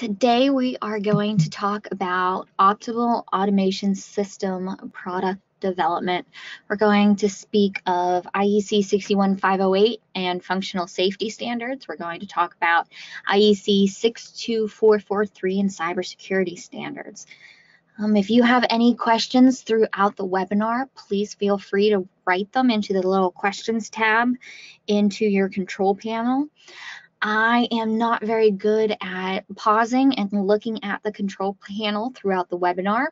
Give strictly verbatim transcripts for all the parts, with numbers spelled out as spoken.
Today we are going to talk about optimal automation system product development. We're going to speak of I E C six one five zero eight and functional safety standards. We're going to talk about I E C six two four four three and cybersecurity standards. Um, if you have any questions throughout the webinar, please feel free to write them into the little questions tab into your control panel. I am not very good at pausing and looking at the control panel throughout the webinar,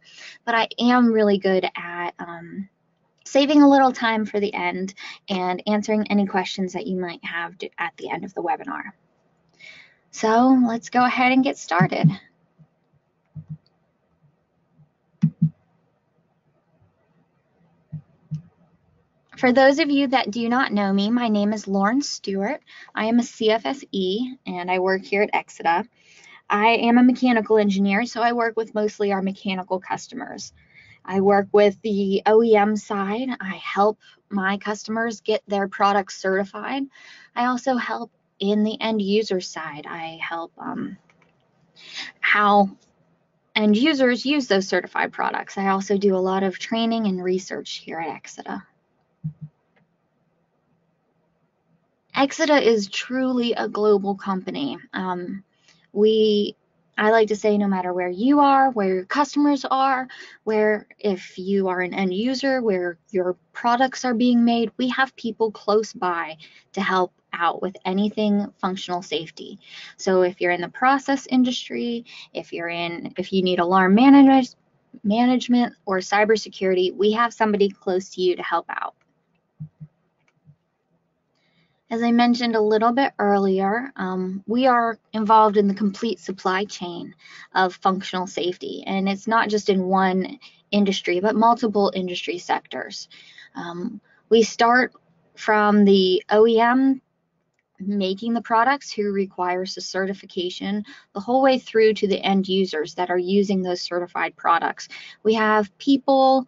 but I am really good at um, saving a little time for the end and answering any questions that you might have at the end of the webinar. So let's go ahead and get started. For those of you that do not know me, my name is Loren Stewart. I am a C F S E and I work here at Exida. I am a mechanical engineer, so I work with mostly our mechanical customers. I work with the O E M side. I help my customers get their products certified. I also help in the end user side. I help um, how end users use those certified products. I also do a lot of training and research here at Exida. Exida is truly a global company. Um, we, I like to say, no matter where you are, where your customers are, where if you are an end user, where your products are being made, we have people close by to help out with anything functional safety. So if you're in the process industry, if you're in, if you need alarm management, management or cybersecurity, we have somebody close to you to help out. As I mentioned a little bit earlier, um, we are involved in the complete supply chain of functional safety, and it's not just in one industry, but multiple industry sectors. Um, we start from the O E M making the products, who requires the certification, the whole way through to the end users that are using those certified products. We have people,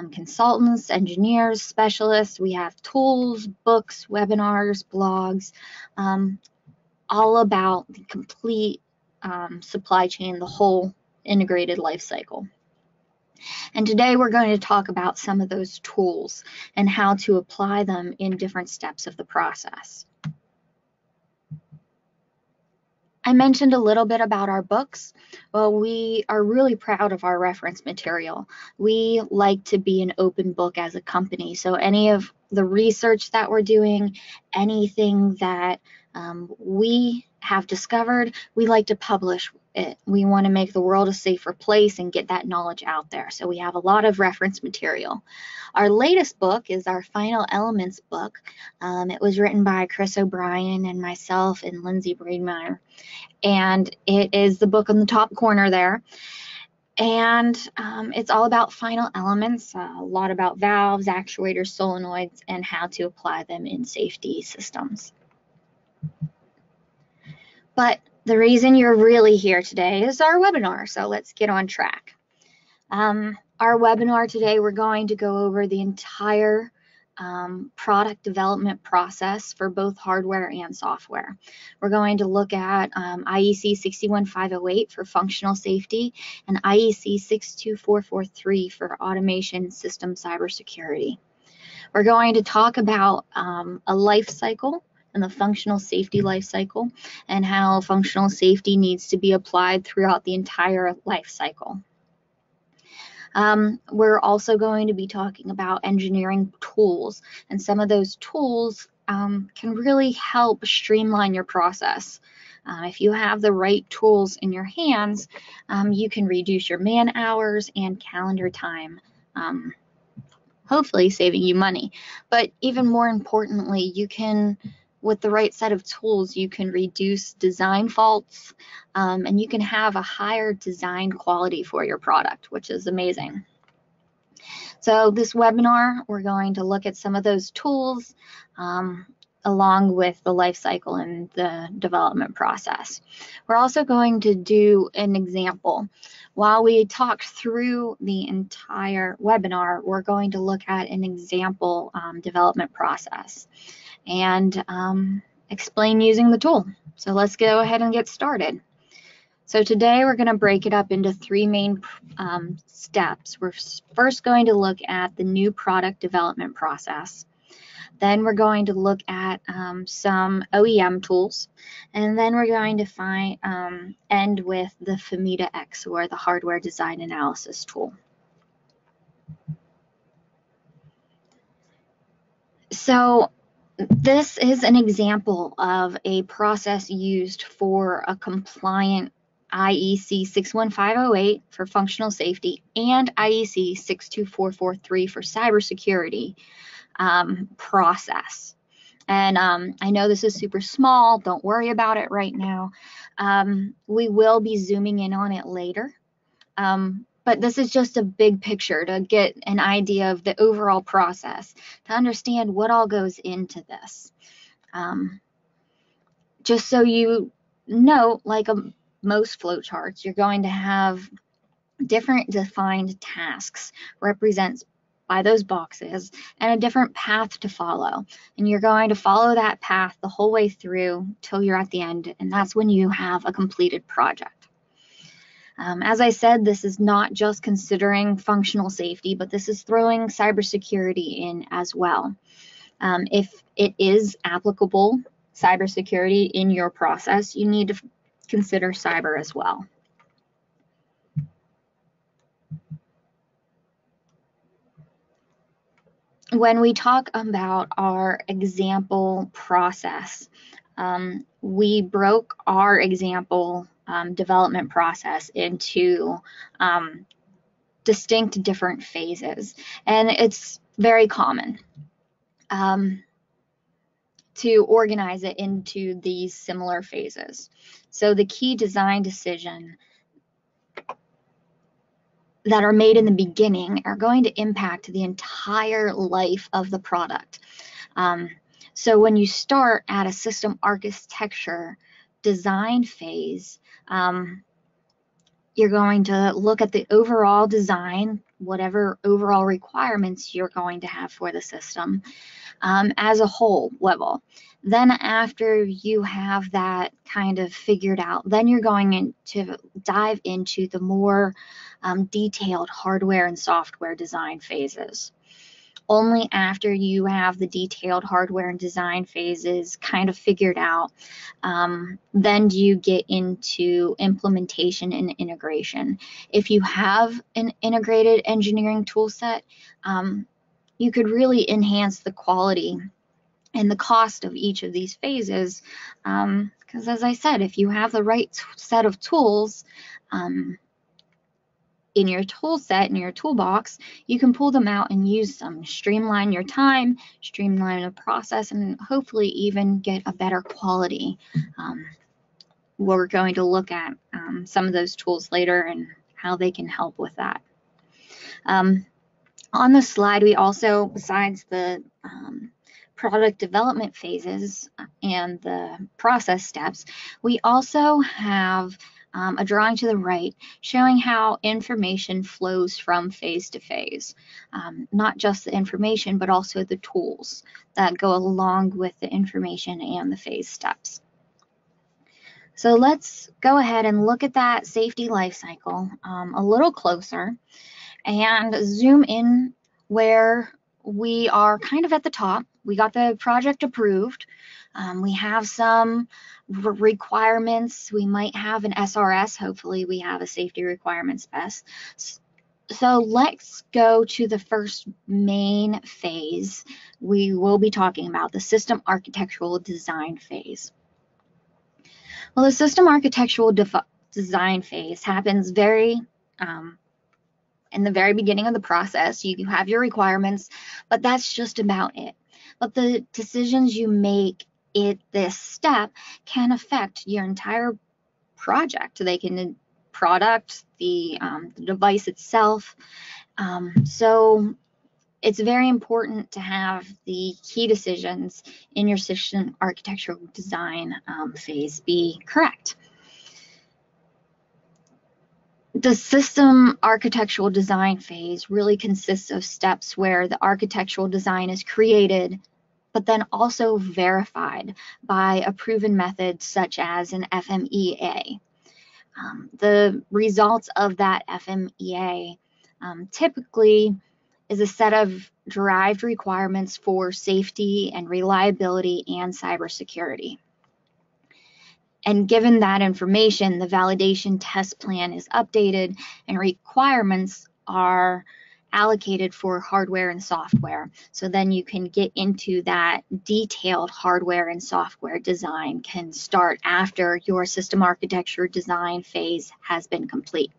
Um, consultants, engineers, specialists. We have tools, books, webinars, blogs, um, all about the complete um, supply chain, the whole integrated life cycle. And today we're going to talk about some of those tools and how to apply them in different steps of the process. I mentioned a little bit about our books. Well, we are really proud of our reference material. We like to be an open book as a company. So any of the research that we're doing, anything that um, we have discovered, we like to publish it. We want to make the world a safer place and get that knowledge out there. So we have a lot of reference material. Our latest book is our Final Elements book. Um, it was written by Chris O'Brien and myself and Lindsay Bredemeier. And it is the book on the top corner there. And um, it's all about final elements, uh, a lot about valves, actuators, solenoids, and how to apply them in safety systems. But the reason you're really here today is our webinar, so let's get on track. Um, our webinar today, we're going to go over the entire um, product development process for both hardware and software. We're going to look at um, I E C six one five zero eight for functional safety and I E C six two four four three for automation system cybersecurity. We're going to talk about um, a life cycle, the functional safety life cycle, and how functional safety needs to be applied throughout the entire life cycle. Um, we're also going to be talking about engineering tools, and some of those tools um, can really help streamline your process. Uh, if you have the right tools in your hands, um, you can reduce your man hours and calendar time, um, hopefully saving you money. But even more importantly, you can, with the right set of tools, you can reduce design faults um, and you can have a higher design quality for your product, which is amazing. So this webinar, we're going to look at some of those tools um, along with the life cycle and the development process. We're also going to do an example. While we talk through the entire webinar, we're going to look at an example um, development process and um, explain using the tool. So let's go ahead and get started. So today we're going to break it up into three main um, steps. We're first going to look at the new product development process. Then we're going to look at um, some O E M tools, and then we're going to find, um, end with the FMEDAx, or the hardware design analysis tool. So this is an example of a process used for a compliant I E C six one five zero eight for functional safety and I E C six two four four three for cybersecurity um, process. And um, I know this is super small, don't worry about it right now. Um, we will be zooming in on it later. Um, But this is just a big picture to get an idea of the overall process, to understand what all goes into this. Um, just so you know, like a, most flowcharts, you're going to have different defined tasks represented by those boxes and a different path to follow. And you're going to follow that path the whole way through till you're at the end, and that's when you have a completed project. Um, as I said, this is not just considering functional safety, but this is throwing cybersecurity in as well. Um, if it is applicable, cybersecurity in your process, you need to consider cyber as well. When we talk about our example process, um, we broke our example Um, development process into um, distinct different phases, and it's very common um, to organize it into these similar phases. So the key design decision that are made in the beginning are going to impact the entire life of the product. Um, so when you start at a system architecture design phase, um, you're going to look at the overall design, whatever overall requirements you're going to have for the system um, as a whole level. Then after you have that kind of figured out, then you're going in to dive into the more um, detailed hardware and software design phases. Only after you have the detailed hardware and design phases kind of figured out, um, then do you get into implementation and integration. If you have an integrated engineering tool set, um, you could really enhance the quality and the cost of each of these phases. Um, because as I said, if you have the right set of tools, um, in your tool set, in your toolbox, you can pull them out and use them, streamline your time, streamline the process, and hopefully even get a better quality. Um, we're going to look at um, some of those tools later and how they can help with that. Um, on the slide, we also, besides the um, product development phases and the process steps, we also have Um, a drawing to the right showing how information flows from phase to phase, um, not just the information, but also the tools that go along with the information and the phase steps. So let's go ahead and look at that safety life cycle um, a little closer and zoom in where we are kind of at the top. We got the project approved. Um, we have some requirements. We might have an S R S. Hopefully we have a safety requirements best. So let's go to the first main phase we will be talking about, the system architectural design phase. Well, the system architectural design phase happens very um, in the very beginning of the process. You have your requirements, but that's just about it. But the decisions you make at this step can affect your entire project. They can product, the, um, the device itself. Um, so it's very important to have the key decisions in your system architectural design um, phase be correct. The system architectural design phase really consists of steps where the architectural design is created, but then also verified by a proven method such as an F M E A. um, the results of that F M E A um, typically is a set of derived requirements for safety and reliability and cybersecurity. And given that information, the validation test plan is updated and requirements are allocated for hardware and software. So then you can get into that detailed hardware and software design can start after your system architecture design phase has been complete.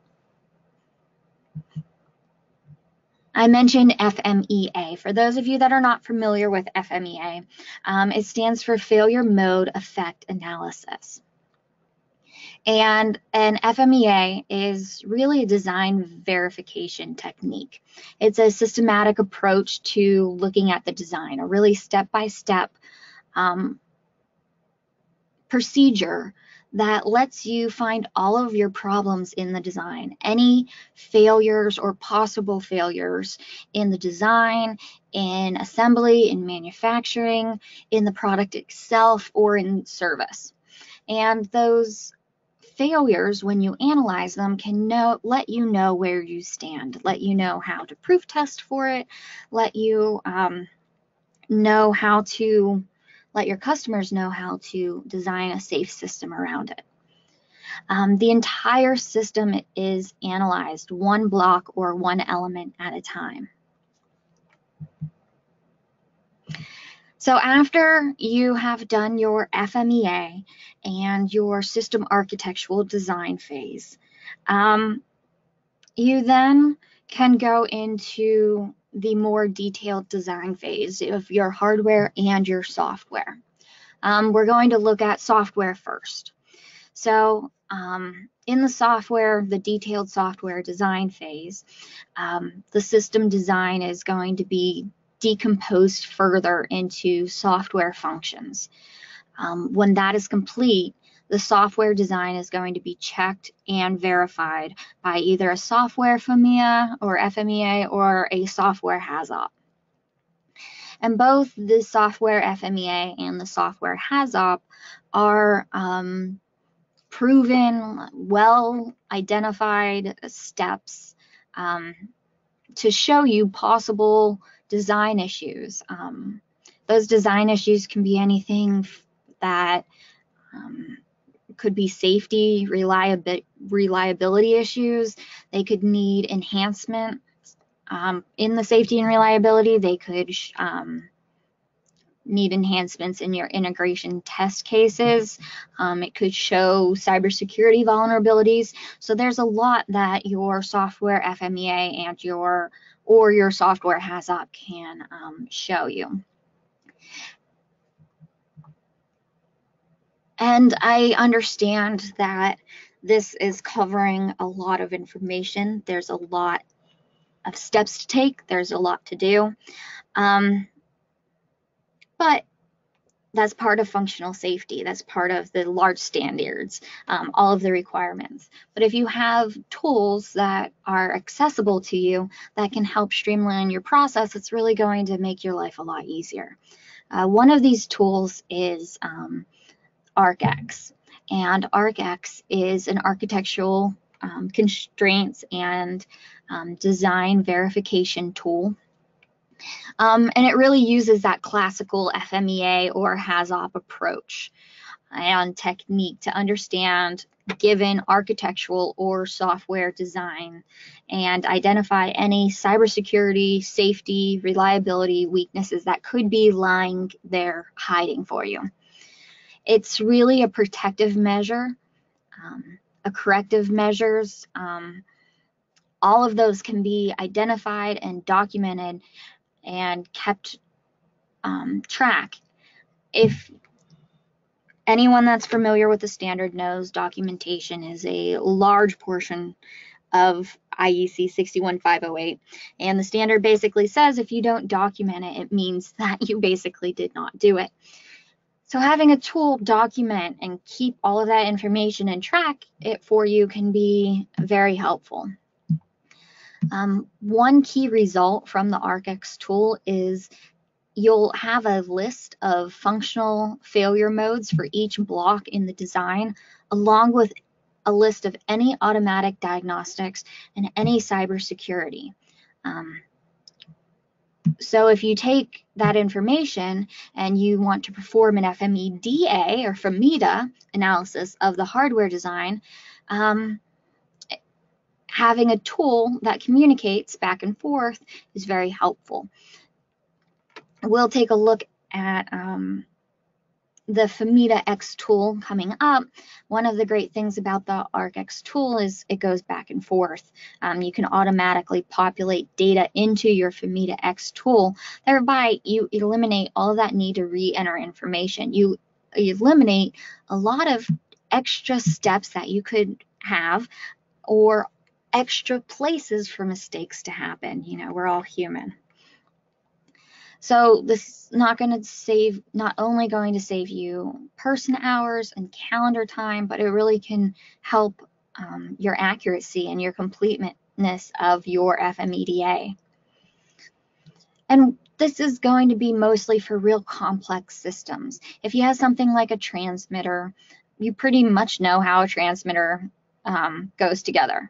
I mentioned F M E A. For those of you that are not familiar with F M E A, um, it stands for Failure Mode Effect Analysis. And an F M E A is really a design verification technique. It's a systematic approach to looking at the design, a really step-by-step um, procedure that lets you find all of your problems in the design, any failures or possible failures in the design, in assembly, in manufacturing, in the product itself, or in service. And those failures, when you analyze them, can know, let you know where you stand, let you know how to proof test for it, let you um, know how to let your customers know how to design a safe system around it. Um, the entire system is analyzed one block or one element at a time. So after you have done your F M E A and your system architectural design phase, um, you then can go into the more detailed design phase of your hardware and your software. Um, we're going to look at software first. So um, in the software, the detailed software design phase, um, the system design is going to be decomposed further into software functions. Um, when that is complete, the software design is going to be checked and verified by either a software F M E A or F M E A or a software HAZOP. And both the software F M E A and the software HAZOP are um, proven, well-identified steps um, to show you possible design issues. Um, those design issues can be anything that um, could be safety, reliabi reliability issues. They could need enhancement um, in the safety and reliability. They could um, need enhancements in your integration test cases. Um, it could show cybersecurity vulnerabilities. So there's a lot that your software F M E A and your or your software HAZOP can um, show you. And I understand that this is covering a lot of information. There's a lot of steps to take. There's a lot to do. Um, but that's part of functional safety. That's part of the large standards, um, all of the requirements. But if you have tools that are accessible to you that can help streamline your process, it's really going to make your life a lot easier. Uh, one of these tools is um, ArcX. And ArcX is an architectural um, constraints and um, design verification tool. Um, and it really uses that classical F M E A or HAZOP approach and technique to understand given architectural or software design and identify any cybersecurity, safety, reliability weaknesses that could be lying there hiding for you. It's really a protective measure, um, a corrective measures. Um, all of those can be identified and documented and kept um, track. If anyone that's familiar with the standard knows, documentation is a large portion of I E C six one five zero eight, and the standard basically says if you don't document it, it means that you basically did not do it. So having a tool document and keep all of that information and track it for you can be very helpful. Um, one key result from the ArcX tool is you'll have a list of functional failure modes for each block in the design, along with a list of any automatic diagnostics and any cybersecurity. Um, so if you take that information and you want to perform an F M E D A or FMEDA analysis of the hardware design, um, having a tool that communicates back and forth is very helpful. We'll take a look at um, the FMEDax tool coming up. One of the great things about the ArcX tool is it goes back and forth. Um, you can automatically populate data into your FMEDax tool. Thereby, you eliminate all of that need to re-enter information. You eliminate a lot of extra steps that you could have or extra places for mistakes to happen. You know, we're all human. So this is not going to save, not only going to save you person hours and calendar time, but it really can help um, your accuracy and your completeness of your F M E D A. And this is going to be mostly for real complex systems. If you have something like a transmitter, you pretty much know how a transmitter um, goes together.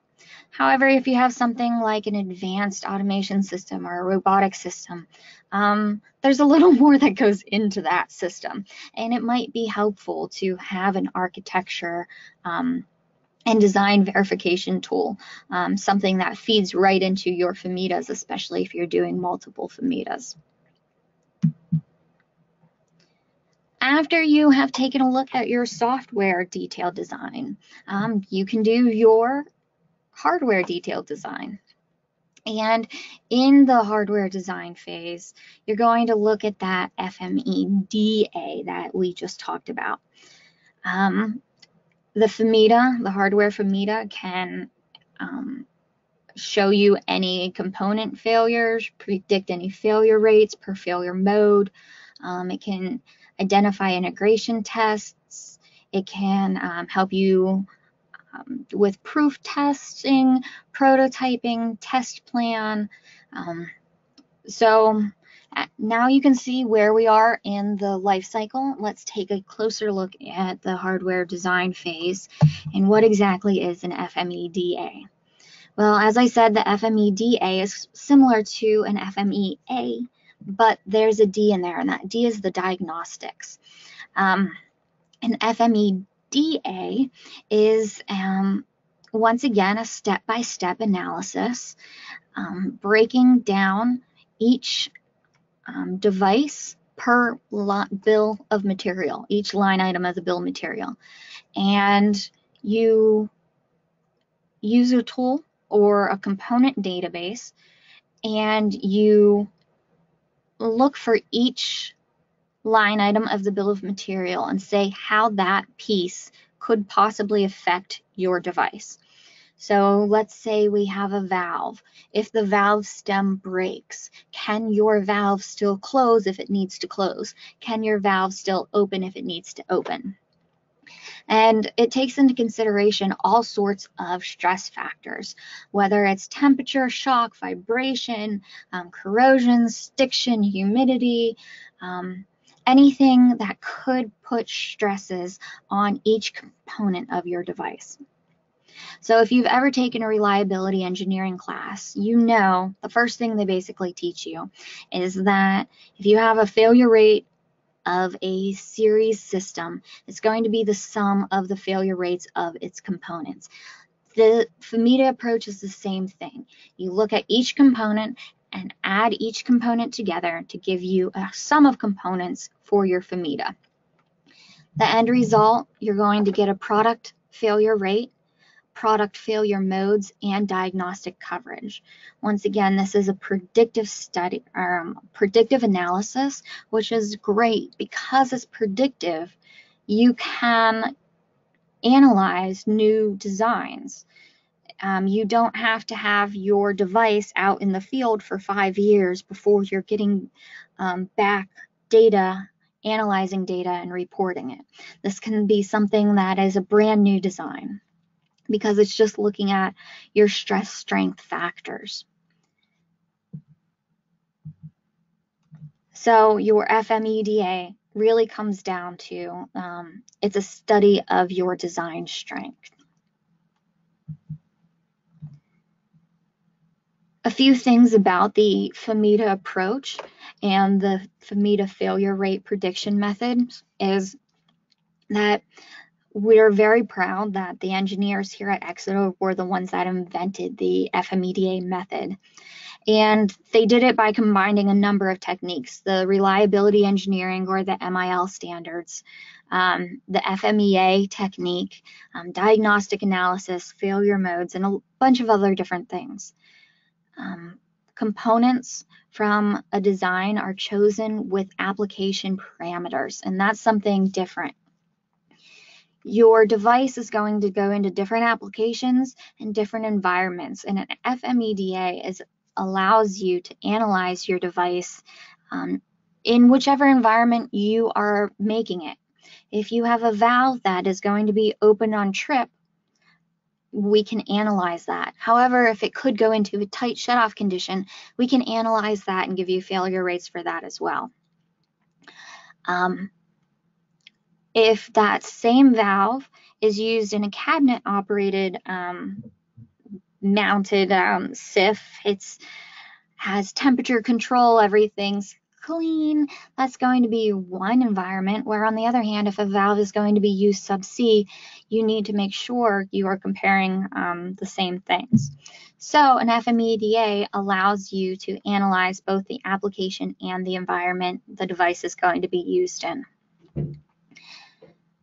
However, if you have something like an advanced automation system or a robotic system, um, there's a little more that goes into that system, and it might be helpful to have an architecture um, and design verification tool, um, something that feeds right into your FMEDAs, especially if you're doing multiple FMEDAs. After you have taken a look at your software detailed design, um, you can do your hardware detailed design. And in the hardware design phase, you're going to look at that F M E D A that we just talked about. Um, the FMEDA, the hardware FMEDA, can um, show you any component failures, predict any failure rates per failure mode. Um, it can identify integration tests. It can um, help you Um, with proof testing, prototyping, test plan. Um, so now you can see where we are in the life cycle. Let's take a closer look at the hardware design phase and what exactly is an F M E D A. Well, as I said, the F M E D A is similar to an F M E A, but there's a D in there, and that D is the diagnostics. Um, an F M E D A D A is, um, once again, a step-by-step analysis, um, breaking down each um, device per lot bill of material, each line item of the bill of material. And you use a tool or a component database, and you look for each line item of the bill of material and say how that piece could possibly affect your device. So let's say we have a valve. If the valve stem breaks, can your valve still close if it needs to close? Can your valve still open if it needs to open? And it takes into consideration all sorts of stress factors, whether it's temperature, shock, vibration, um, corrosion, stiction, humidity, um, anything that could put stresses on each component of your device. So if you've ever taken a reliability engineering class, you know the first thing they basically teach you is that if you have a failure rate of a series system, it's going to be the sum of the failure rates of its components. The FMEDA approach is the same thing. You look at each component and add each component together to give you a sum of components for your FMEDA. The end result, you're going to get a product failure rate, product failure modes, and diagnostic coverage. Once again, this is a predictive study, um, predictive analysis, which is great because it's predictive. You can analyze new designs. Um, you don't have to have your device out in the field for five years before you're getting um, back data, analyzing data, and reporting it. This can be something that is a brand new design because it's just looking at your stress strength factors. So your F M E D A really comes down to um, it's a study of your design strength. A few things about the FMEDA approach and the FMEDA failure rate prediction methods is that we're very proud that the engineers here at Exida were the ones that invented the F M E D A method. And they did it by combining a number of techniques, the reliability engineering or the M I L standards, um, the F M E A technique, um, diagnostic analysis, failure modes, and a bunch of other different things. Um, components from a design are chosen with application parameters, and that's something different. Your device is going to go into different applications and different environments, and an F M E D A is allows you to analyze your device um, in whichever environment you are making it. If you have a valve that is going to be open on trip, we can analyze that. However, if it could go into a tight shutoff condition, we can analyze that and give you failure rates for that as well. Um, if that same valve is used in a cabinet operated um, mounted um, S I F, it's has temperature control, everything's clean, that's going to be one environment, where on the other hand, if a valve is going to be used subsea, you need to make sure you are comparing um, the same things. So an F M E D A allows you to analyze both the application and the environment the device is going to be used in.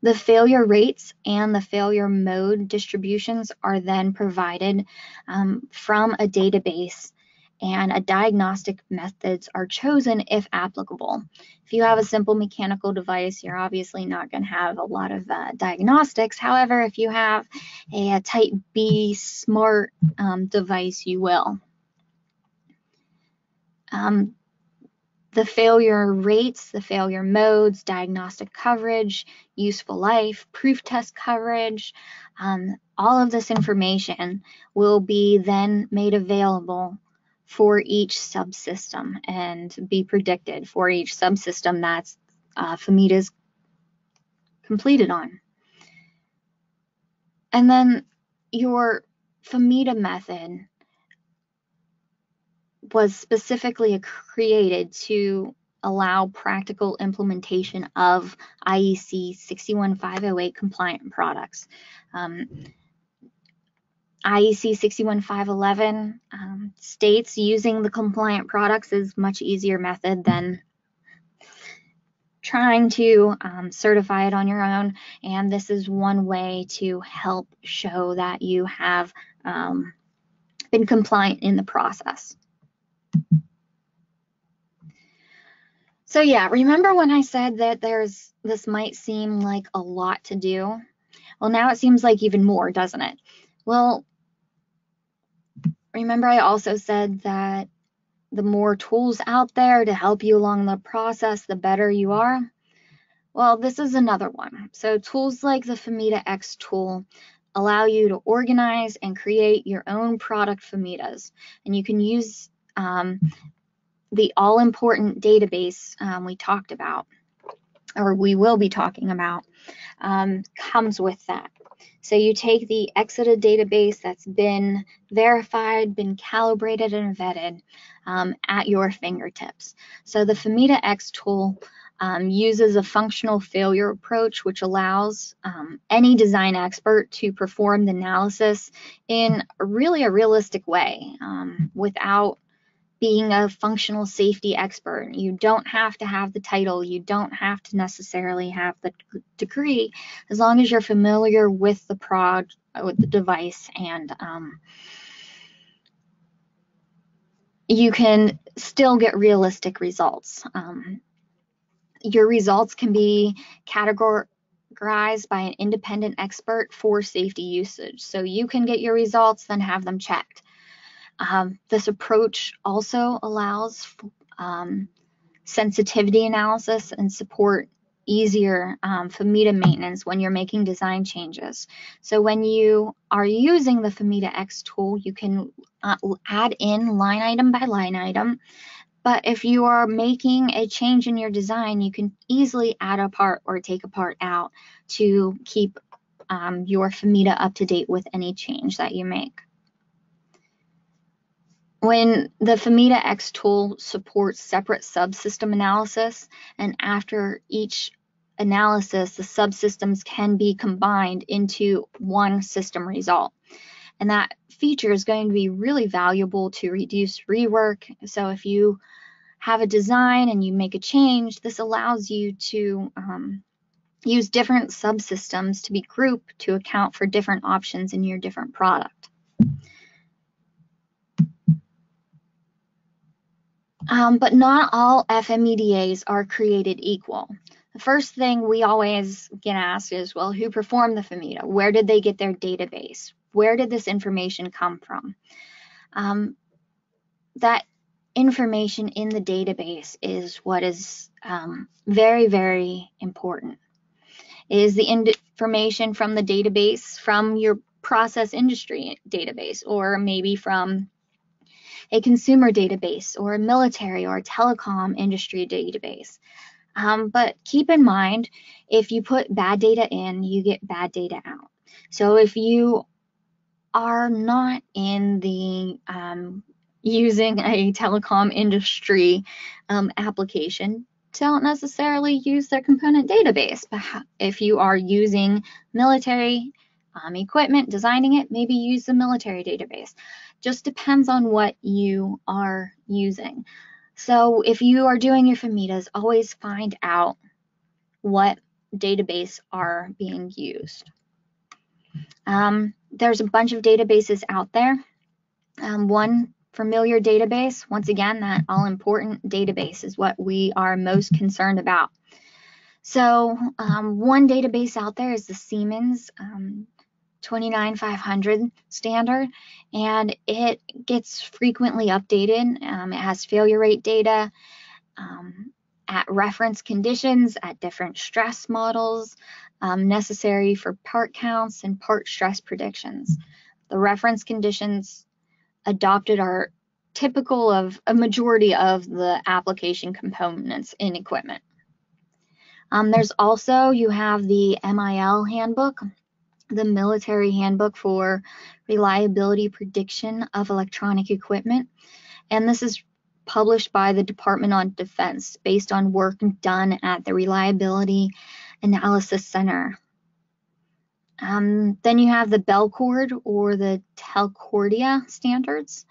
The failure rates and the failure mode distributions are then provided um, from a database, and a diagnostic methods are chosen if applicable. If you have a simple mechanical device, you're obviously not going to have a lot of uh, diagnostics. However, if you have a, a type B smart um, device, you will. Um, The failure rates, the failure modes, diagnostic coverage, useful life, proof test coverage, um, all of this information will be then made available for each subsystem and be predicted for each subsystem that's uh, FMEDA's completed on. And then your FMEDA method was specifically created to allow practical implementation of I E C six one five zero eight compliant products. Um, I E C six one five one one um, states using the compliant products is much easier method than trying to um, certify it on your own, and this is one way to help show that you have um, been compliant in the process. So yeah, remember when I said that there's this might seem like a lot to do? Well, now it seems like even more, doesn't it? Well, remember I also said that the more tools out there to help you along the process, the better you are? Well, this is another one. So tools like the FMEDax tool allow you to organize and create your own product FMEDAs, and you can use Um, the all-important database um, we talked about, or we will be talking about, um, comes with that. So you take the Exida database that's been verified, been calibrated, and vetted um, at your fingertips. So the FMEDax tool um, uses a functional failure approach, which allows um, any design expert to perform the analysis in really a realistic way um, without being a functional safety expert. You don't have to have the title, you don't have to necessarily have the degree, as long as you're familiar with the prod, with the device, and um, you can still get realistic results. Um, your results can be categorized by an independent expert for safety usage, so you can get your results, then have them checked. Um, this approach also allows um, sensitivity analysis and support easier um, FMEDA maintenance when you're making design changes. So when you are using the FMEDax tool, you can uh, add in line item by line item, but if you are making a change in your design, you can easily add a part or take a part out to keep um, your FMEDA up to date with any change that you make. When the FMEDAx tool supports separate subsystem analysis, and after each analysis, the subsystems can be combined into one system result. And that feature is going to be really valuable to reduce rework. So if you have a design and you make a change, this allows you to um, use different subsystems to be grouped to account for different options in your different product. Um, but not all F M E D As are created equal. The first thing we always get asked is, well, who performed the FMEDA? Where did they get their database? Where did this information come from? Um, that information in the database is what is um, very, very important. It is the information from the database, from your process industry database, or maybe from a consumer database, or a military or a telecom industry database. Um, but keep in mind, if you put bad data in, you get bad data out. So if you are not in the um, using a telecom industry um, application, don't necessarily use their component database. But if you are using military um, equipment, designing it, maybe use the military database. Just depends on what you are using. So if you are doing your FMEDAs, always find out what database are being used. Um, there's a bunch of databases out there. Um, one familiar database, once again, that all-important database is what we are most concerned about. So um, one database out there is the Siemens um, two nine five hundred standard, and it gets frequently updated. Um, it has failure rate data um, at reference conditions, at different stress models um, necessary for part counts and part stress predictions. The reference conditions adopted are typical of a majority of the application components in equipment. Um, there's also, you have the M I L handbook, the military handbook for reliability prediction of electronic equipment. And this is published by the Department on Defense based on work done at the Reliability Analysis Center. Um, then you have the Belcord or the Telcordia standards.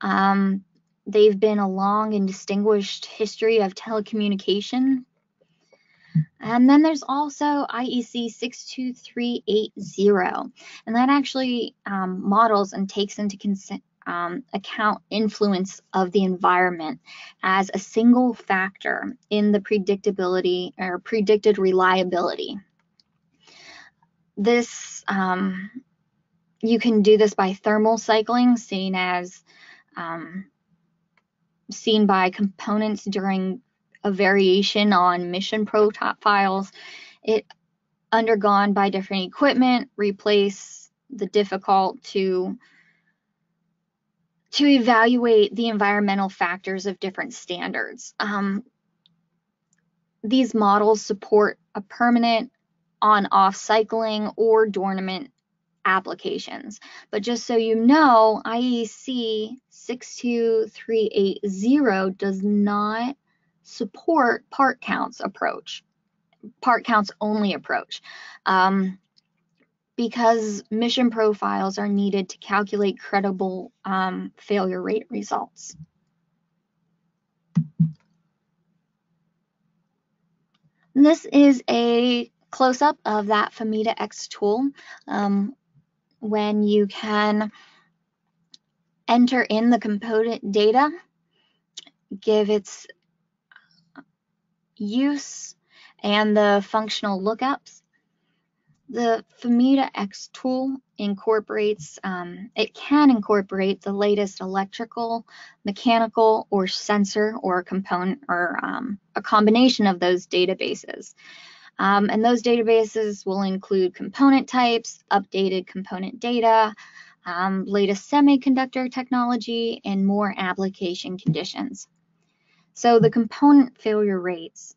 Um, they've been a long and distinguished history of telecommunication. And then there's also I E C six two three eight zero, and that actually um, models and takes into consent, um, account influence of the environment as a single factor in the predictability or predicted reliability. This, um, you can do this by thermal cycling, seen as um, seen by components during a variation on mission profiles it undergone by different equipment, replace the difficult to to evaluate the environmental factors of different standards. Um, these models support a permanent on-off cycling or dormant applications. But just so you know, I E C six two three eight zero does not support part counts approach, part counts only approach, um, because mission profiles are needed to calculate credible um, failure rate results. And this is a close-up of that FMEDAx tool um, when you can enter in the component data, give its use and the functional lookups. The FMEDAx tool incorporates, um, it can incorporate the latest electrical, mechanical, or sensor, or component, or um, a combination of those databases. Um, and those databases will include component types, updated component data, um, latest semiconductor technology, and more application conditions. So the component failure rates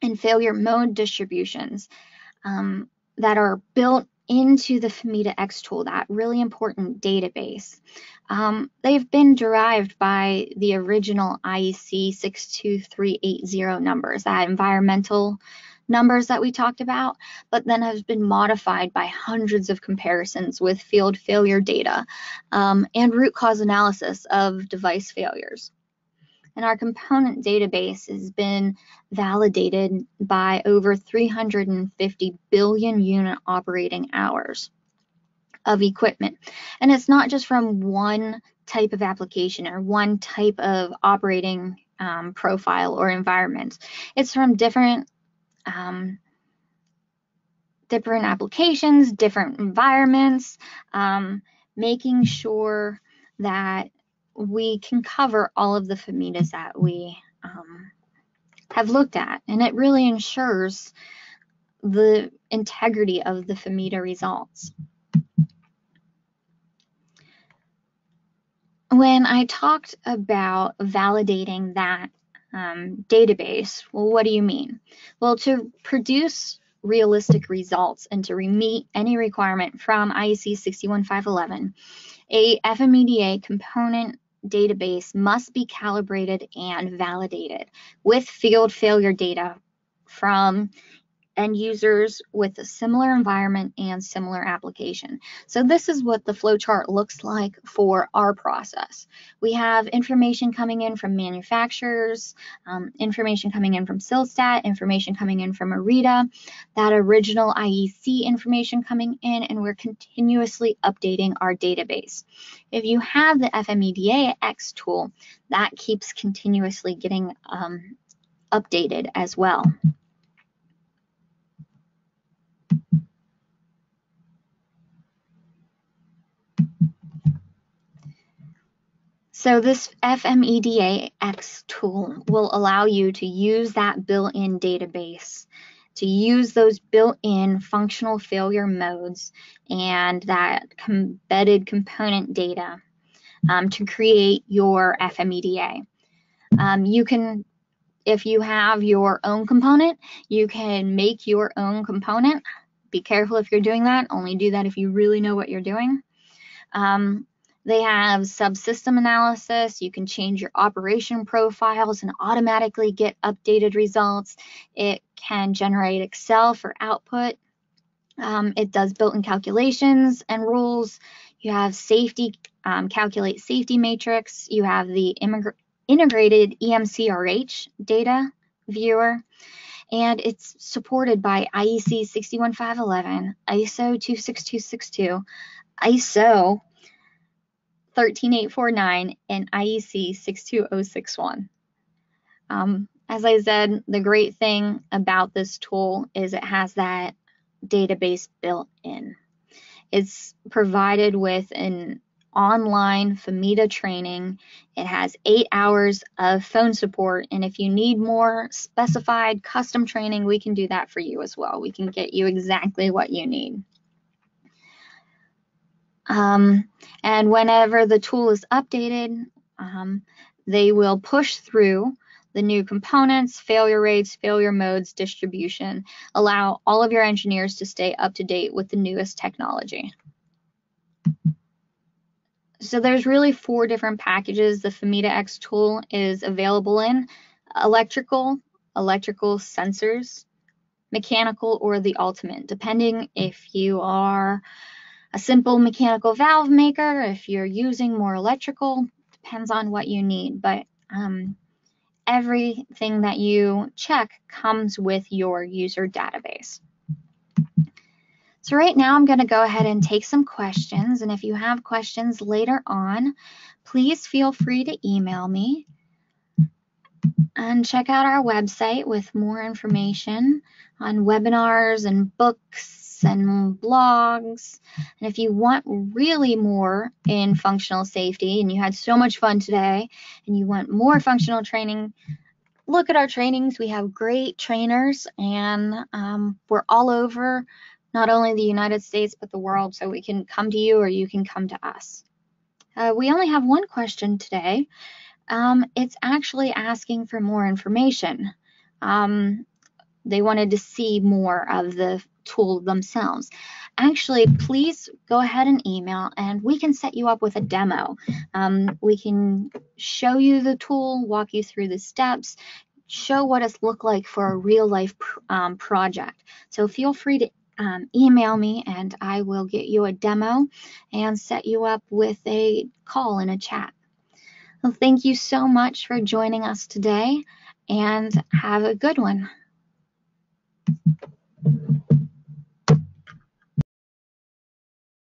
and failure mode distributions, um, that are built into the FMEDAx tool, that really important database. Um, they've been derived by the original I E C six two three eight zero numbers, that environmental numbers that we talked about, but then has been modified by hundreds of comparisons with field failure data um, and root cause analysis of device failures. And our component database has been validated by over three hundred fifty billion unit operating hours of equipment. And it's not just from one type of application or one type of operating um, profile or environment. It's from different um, different applications, different environments, um, making sure that we can cover all of the FMEDAs that we um, have looked at, and it really ensures the integrity of the FMEDA results. When I talked about validating that um, database, well, what do you mean? Well, to produce realistic results and to meet any requirement from I E C six one five one one, a F M E D A component database must be calibrated and validated with field failure data from end users with a similar environment and similar application. So this is what the flowchart looks like for our process. We have information coming in from manufacturers, um, information coming in from SILSTAT, information coming in from ARITA, that original I E C information coming in, and we're continuously updating our database. If you have the FMEDAx tool, that keeps continuously getting um, updated as well. So this FMEDAx tool will allow you to use that built-in database, to use those built-in functional failure modes and that embedded component data um, to create your F M E D A. Um, you can, if you have your own component, you can make your own component. Be careful if you're doing that. Only do that if you really know what you're doing. Um, They have subsystem analysis. You can change your operation profiles and automatically get updated results. It can generate Excel for output. Um, it does built-in calculations and rules. You have safety, um, calculate safety matrix. You have the integrated E M C R H data viewer. And it's supported by I E C six one five one one, ISO two six two six two, ISO one three eight four nine, and I E C six two zero six one. Um, as I said, the great thing about this tool is it has that database built in. It's provided with an online FMEDA training. It has eight hours of phone support, and if you need more specified custom training, we can do that for you as well. We can get you exactly what you need. Um, and whenever the tool is updated, um, they will push through the new components, failure rates, failure modes, distribution, allow all of your engineers to stay up to date with the newest technology. So there's really four different packages the FMEDAx tool is available in: electrical, electrical sensors, mechanical, or the ultimate, depending if you are a simple mechanical valve maker, if you're using more electrical, depends on what you need. But um, everything that you check comes with your user database. So right now I'm gonna go ahead and take some questions. And if you have questions later on, please feel free to email me. And check out our website with more information on webinars and books and blogs. And if you want really more in functional safety, and you had so much fun today and you want more functional training, look at our trainings. We have great trainers, and um, we're all over not only the United States but the world, so we can come to you or you can come to us. Uh, we only have one question today. Um, it's actually asking for more information. Um, they wanted to see more of the tool themselves. Actually, please go ahead and email, and we can set you up with a demo. Um, we can show you the tool, walk you through the steps, show what it's looked like for a real life pr um, project. So feel free to um, email me, and I will get you a demo and set you up with a call and a chat. Well, thank you so much for joining us today, and have a good one.